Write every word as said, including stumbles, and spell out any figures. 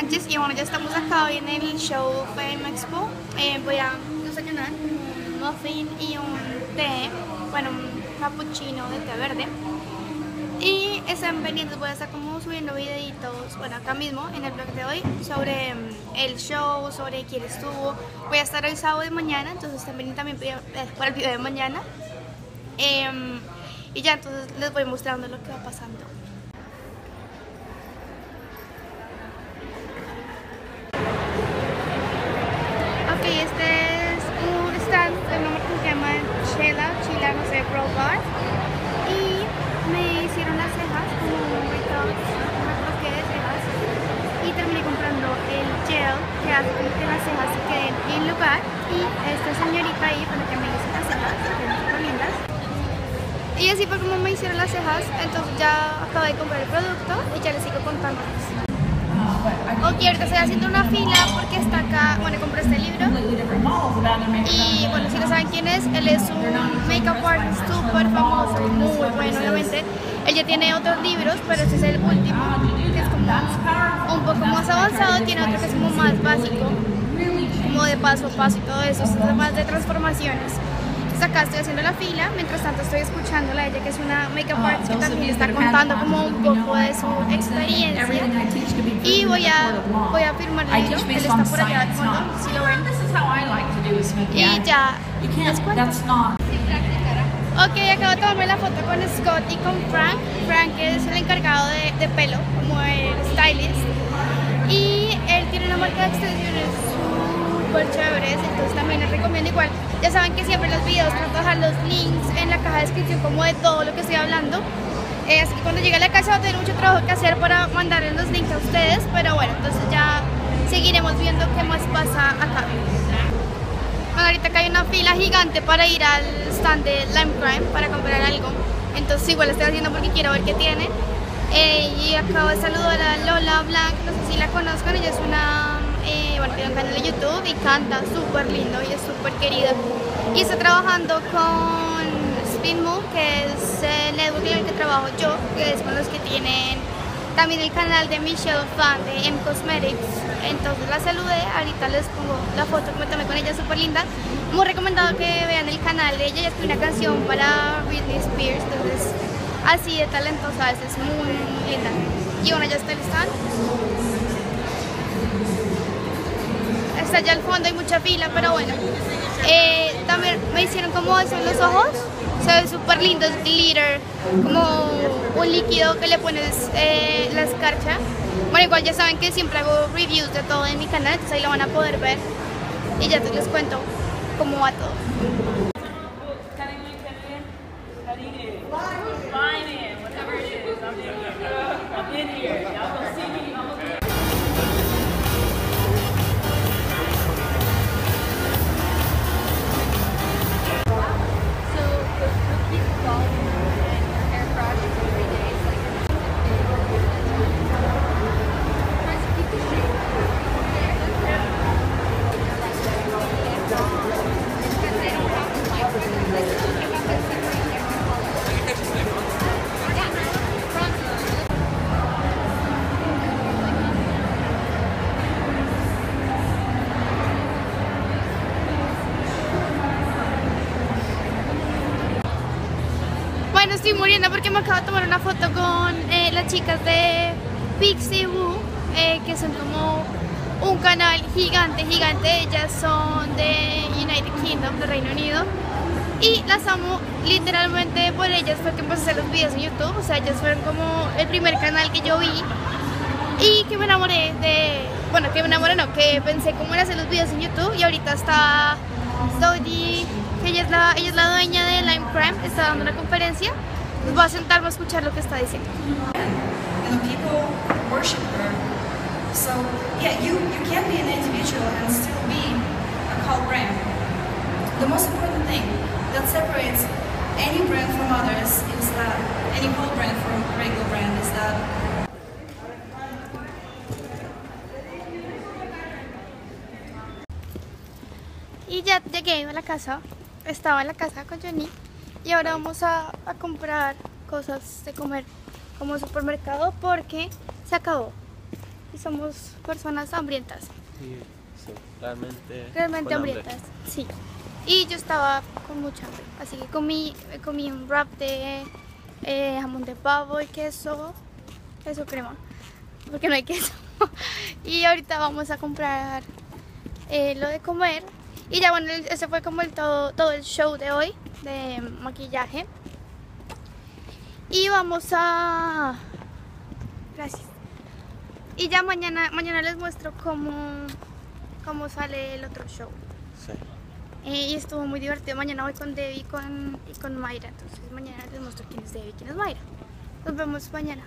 Sánchez y bueno, ya estamos acá hoy en el show Pham Expo. Eh, voy a desayunar un muffin y un té, bueno, un cappuccino de té verde. Y están pendientes, voy a estar como subiendo videitos, bueno, acá mismo en el blog de hoy, sobre el show, sobre quién estuvo. Voy a estar el sábado de mañana, entonces estén pendientes también para el video de mañana. Eh, y ya, entonces les voy mostrando lo que va pasando. Ok, este es un stand, el nombre que se llama Chela, Chila, no sé, Robot. Y me hicieron las cejas, como un retouch, un bloque de cejas. Y terminé comprando el gel que hace que las cejas se queden en lugar. Y esta señorita ahí fue la que me hizo las cejas, que me hizo lindas. Y así fue como me hicieron las cejas. Entonces ya acabo de comprar el producto y ya les sigo contando. Ok, ahorita estoy haciendo una fila porque está acá, bueno, compré este libro y bueno, si no saben quién es, él es un make-up artist súper famoso, muy bueno obviamente. Él ya tiene otros libros, pero este es el último, que es como un poco más avanzado, tiene otro que es como más básico, como de paso a paso y todo eso, es más de transformaciones. Entonces acá estoy haciendo la fila, mientras tanto estoy escuchándola a ella, que es una make-up artist que también está contando como un poco de su experiencia. Y voy a, voy a firmar el libro, él está por allá al fondo, si lo ven. Y ya, les cuento. Ok, acabo de tomarme la foto con Scott y con Frank. Frank es el encargado de, de pelo, como el stylist. Y él tiene una marca de extensiones súper chéveres, entonces también les recomiendo igual. Ya saben que siempre los videos trato de dejar los links en la caja de descripción como de todo lo que estoy hablando. Eh, así que cuando llegue a la casa va a tener mucho trabajo que hacer para mandarles los links a ustedes. Pero bueno, entonces ya seguiremos viendo qué más pasa acá. Bueno, ahorita acá hay una fila gigante para ir al stand de Lime Prime para comprar algo. Entonces igual estoy haciendo porque quiero ver qué tiene. Eh, y acabo de saludar a Lola Blanc, no sé si la conozcan, ella es una, eh, bueno, tiene un canal de YouTube y canta súper lindo y es súper querida. Y está trabajando con Spin Moon, que es el network en el que trabajo yo, que es con los que tienen también el canal de Michelle Fan de M Cosmetics. Entonces la saludé, ahorita les pongo la foto que me tomé con ella, súper linda. Muy recomendado que vean el canal de ella, ella escribió una canción para Britney Spears, entonces así de talentosa, es muy, muy linda. Y bueno, ya está el stand. Está allá al fondo, hay mucha fila, pero bueno. Eh, también me hicieron como son los ojos, se ven súper lindos, glitter, como un líquido que le pones eh, la escarcha. Bueno, igual ya saben que siempre hago reviews de todo en mi canal, entonces ahí lo van a poder ver y ya les cuento cómo va todo. Estoy muriendo porque me acabo de tomar una foto con eh, las chicas de Pixie Boo, eh, que son como un canal gigante, gigante. Ellas son de United Kingdom, de Reino Unido. Y las amo literalmente por ellas fue que empecé a hacer los videos en YouTube. O sea, ellas fueron como el primer canal que yo vi y que me enamoré de... Bueno, que me enamoré no, que pensé cómo era hacer los videos en YouTube y ahorita está... Dodi, que ella es, la, ella es la dueña de Lime Prime, está dando una conferencia. Nos voy a sentarme a escuchar lo que está diciendo. And the people worship her. So, yeah, you, you can be an individual and still be a cult brand. The most important thing that separates any brand from others is that, any cult brand from a regular brand is that y ya llegué a la casa, estaba en la casa con Johnny y ahora vamos a, a comprar cosas de comer como supermercado porque se acabó y somos personas hambrientas. Sí, sí, realmente. Realmente hambrientas, hambre. sí. Y yo estaba con mucha hambre, así que comí, comí un wrap de eh, jamón de pavo y queso, queso crema, porque no hay queso. Y ahorita vamos a comprar eh, lo de comer. Y ya bueno, ese fue como el todo, todo el show de hoy de maquillaje. Y vamos a... Gracias. Y ya mañana, mañana les muestro cómo, cómo sale el otro show. Sí. Eh, y estuvo muy divertido. Mañana voy con Debbie y con, y con Mayra. Entonces mañana les muestro quién es Debbie y quién es Mayra. Nos vemos mañana.